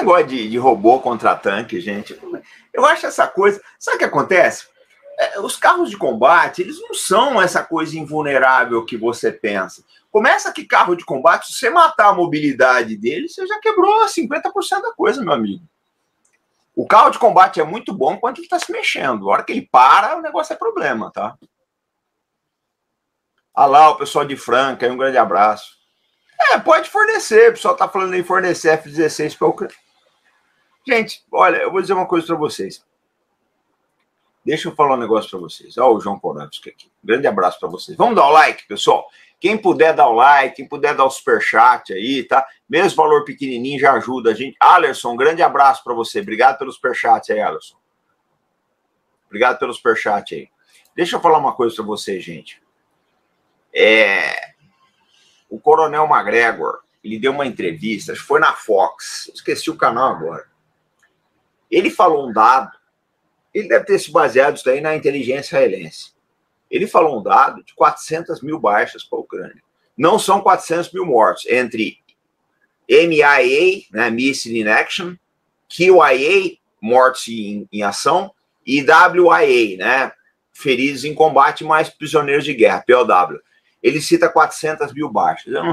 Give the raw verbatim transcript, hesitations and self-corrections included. negócio de, de robô contra tanque, gente. Eu acho essa coisa... Sabe o que acontece? É, os carros de combate, eles não são essa coisa invulnerável que você pensa. Começa que carro de combate, se você matar a mobilidade dele, você já quebrou cinquenta por cento da coisa, meu amigo. O carro de combate é muito bom quando ele está se mexendo. A hora que ele para, o negócio é problema, tá? Ah lá, o pessoal de Franca, um grande abraço. É, pode fornecer. O pessoal tá falando em fornecer F dezesseis para a Ucrânia. Gente, olha, eu vou dizer uma coisa para vocês. Deixa eu falar um negócio para vocês. Ó, o João Corantes aqui. Um grande abraço para vocês. Vamos dar o like, pessoal? Quem puder dar o like, quem puder dar o superchat aí, tá? Mesmo valor pequenininho já ajuda a gente. Alerson, um grande abraço para você. Obrigado pelo superchat aí, Alerson. Obrigado pelo superchat aí. Deixa eu falar uma coisa para vocês, gente. É, o Coronel McGregor, ele deu uma entrevista, acho que foi na Fox, esqueci o canal agora. Ele falou um dado, ele deve ter se baseado isso daí na inteligência israelense. Ele falou um dado de quatrocentas mil baixas para a Ucrânia. Não são quatrocentos mil mortos, entre M I A, né, Missing in Action, Q I A, mortos em, em ação, e W I A, né, feridos em combate, mais prisioneiros de guerra, P O W. Ele cita quatrocentas mil baixas. Eu não